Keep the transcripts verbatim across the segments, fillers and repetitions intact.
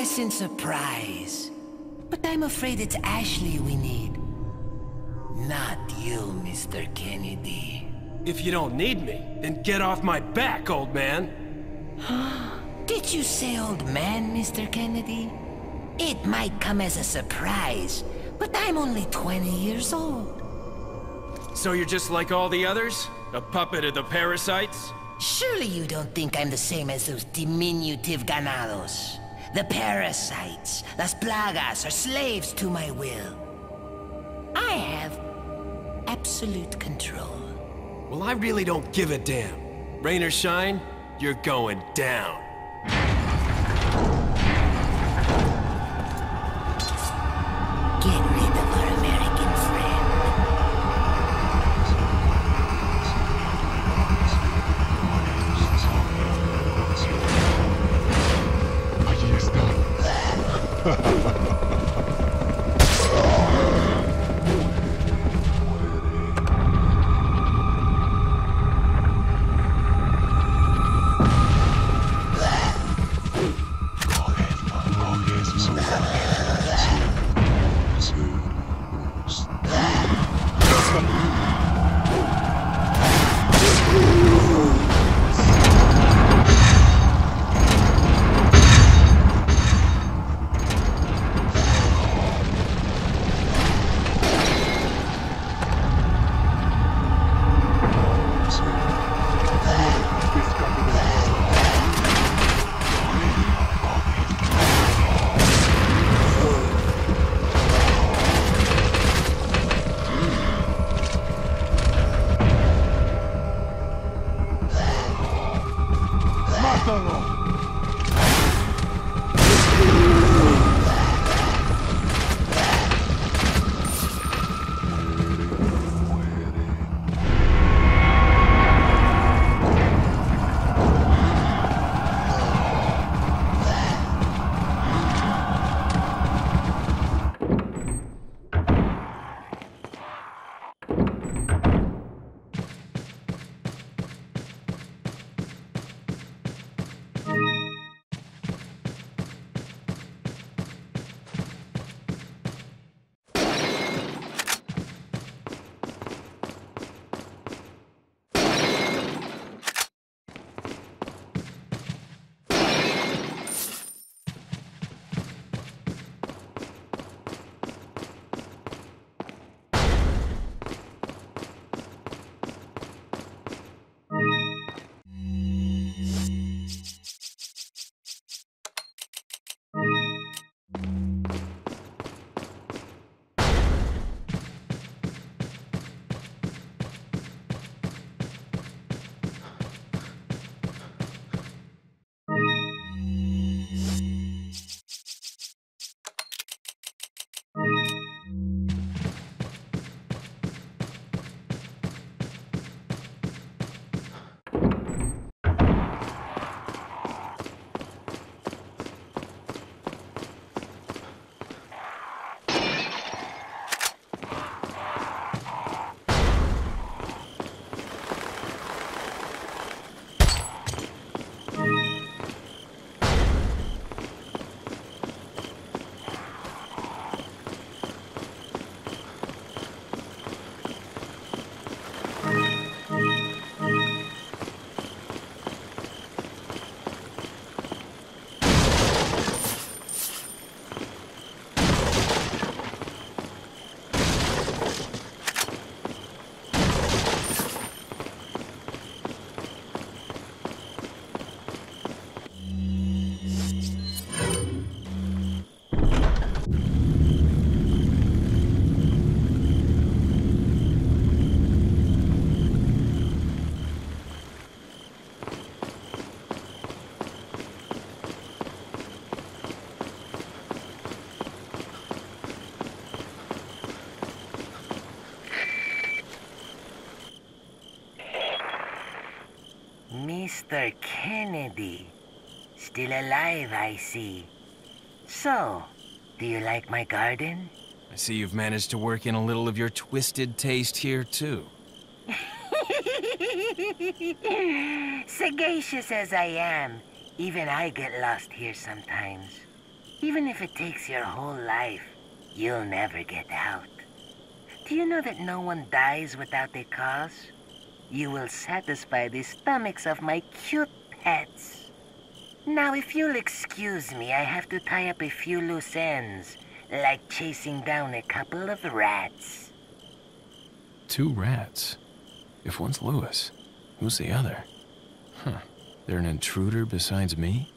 pleasant surprise. But I'm afraid it's Ashley we need. Not you, Mister Kennedy. If you don't need me, then get off my back, old man. Did you say old man, Mister Kennedy? It might come as a surprise, but I'm only twenty years old. So you're just like all the others? A puppet of the parasites? Surely you don't think I'm the same as those diminutive ganados. The parasites, Las Plagas, are slaves to my will. I have absolute control. Well, I really don't give a damn. Rain or shine, you're going down. Get rid of our American friend. Aquí está. Mister Kennedy. Still alive, I see. So, do you like my garden? I see you've managed to work in a little of your twisted taste here, too. Sagacious as I am, even I get lost here sometimes. Even if it takes your whole life, you'll never get out. Do you know that no one dies without a cause? You will satisfy the stomachs of my cute pets. Now, if you'll excuse me, I have to tie up a few loose ends, like chasing down a couple of rats. Two rats? If one's Luis, who's the other? Huh. They're an intruder besides me?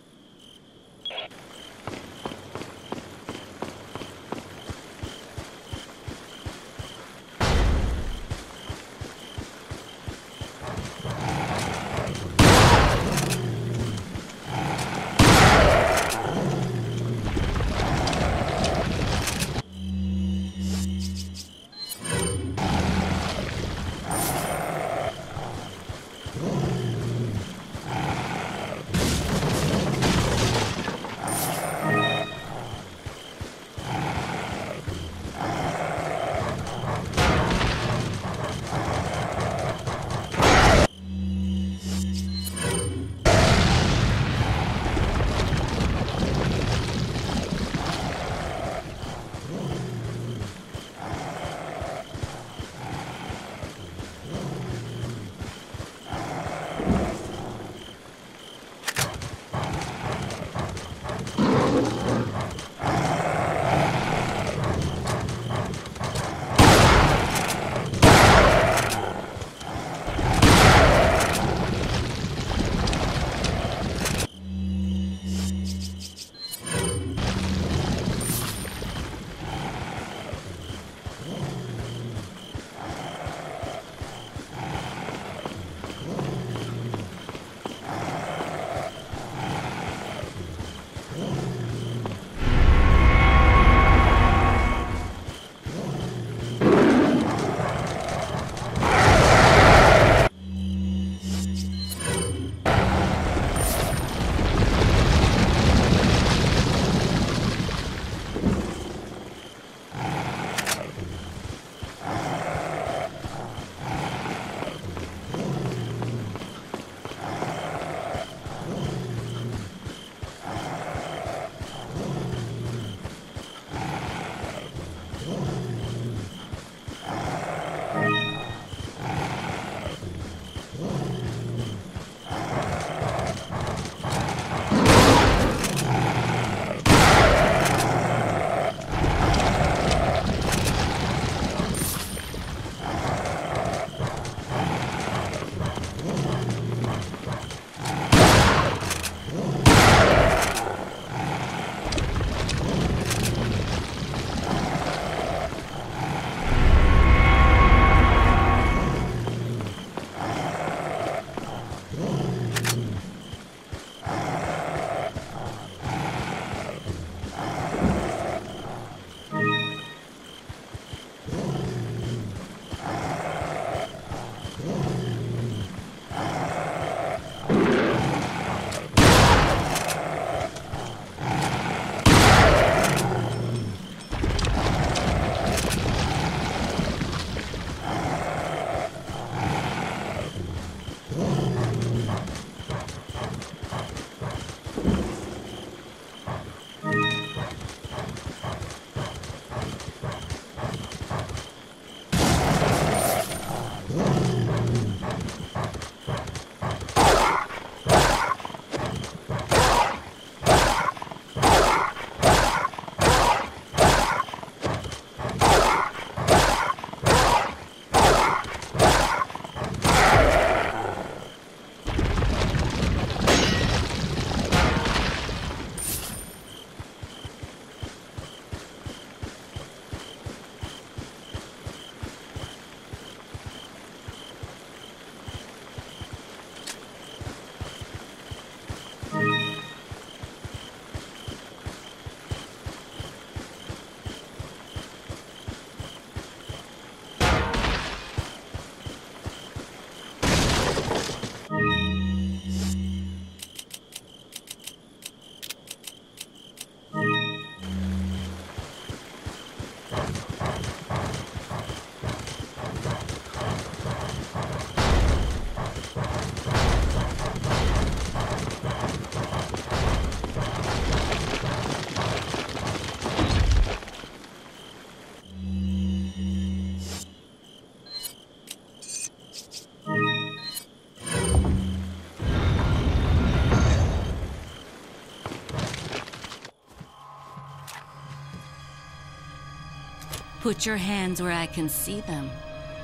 Put your hands where I can see them.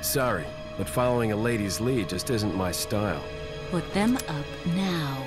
Sorry, but following a lady's lead just isn't my style. Put them up now.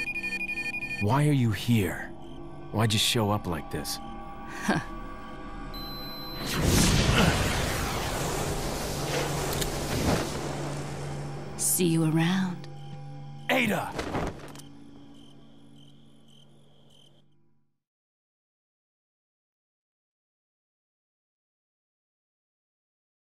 Why are you here? Why'd you show up like this? Huh. See you around. Ada!